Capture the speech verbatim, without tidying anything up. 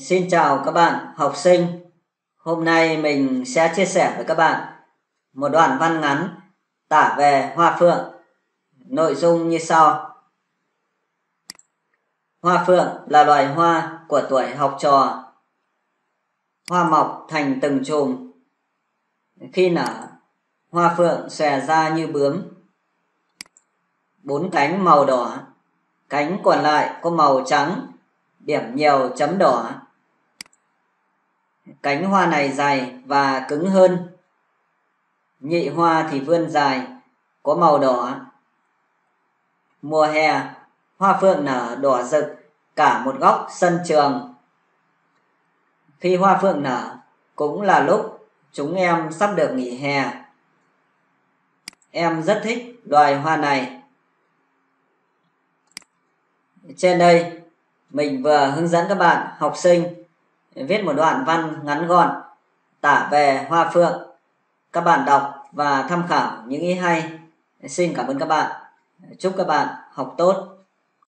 Xin chào các bạn học sinh. Hôm nay mình sẽ chia sẻ với các bạn một đoạn văn ngắn tả về hoa phượng. Nội dung như sau. Hoa phượng là loài hoa của tuổi học trò. Hoa mọc thành từng chùm. Khi nở, hoa phượng xòe ra như bướm. Bốn cánh màu đỏ, cánh còn lại có màu trắng, điểm nhiều chấm đỏ. Cánh hoa này dày và cứng hơn. Nhị hoa thì vươn dài, có màu đỏ. Mùa hè, hoa phượng nở đỏ rực cả một góc sân trường. Khi hoa phượng nở cũng là lúc chúng em sắp được nghỉ hè. Em rất thích loài hoa này. Trên đây mình vừa hướng dẫn các bạn học sinh viết một đoạn văn ngắn gọn tả về hoa phượng. Các bạn đọc và tham khảo những ý hay. Xin cảm ơn các bạn. Chúc các bạn học tốt.